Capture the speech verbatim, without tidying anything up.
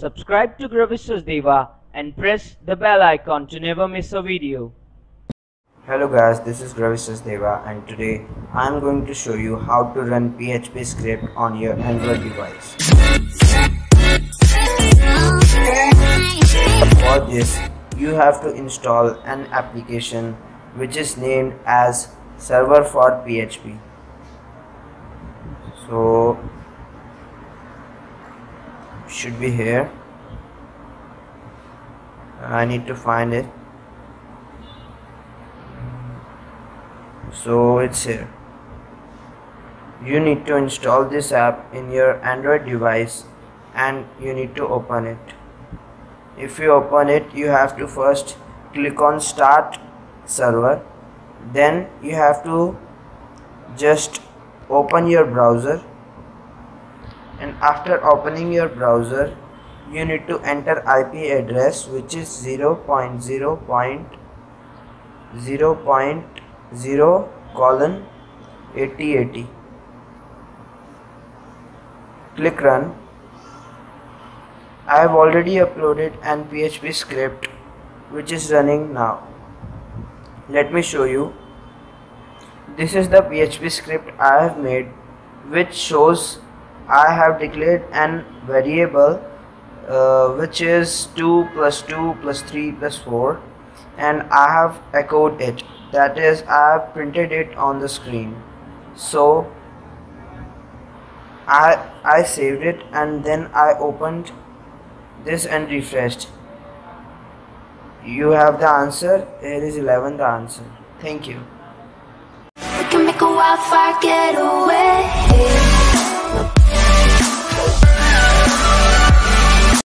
Subscribe to Grawish Sachdeva and press the bell icon to never miss a video. Hello guys, this is Grawish Sachdeva and today I am going to show you how to run P H P script on your Android device. For this, you have to install an application which is named as Server for P H P. So should be here. I need to find it. So it's here. You need to install this app in your Android device and you need to open it. If you open it, you have to first click on Start Server, then you have to just open your browser, and after opening your browser you need to enter I P address, which is zero dot zero dot zero dot zero colon eighty eighty. Click run. I have already uploaded an P H P script which is running now. Let me show you. This is the P H P script I have made, which shows I have declared an variable uh, which is two plus two plus three plus four, and I have echoed it. That is, I have printed it on the screen. So I, I saved it and then I opened this and refreshed. You have the answer. Here is eleven the answer. Thank you. We can make a wildfire get away.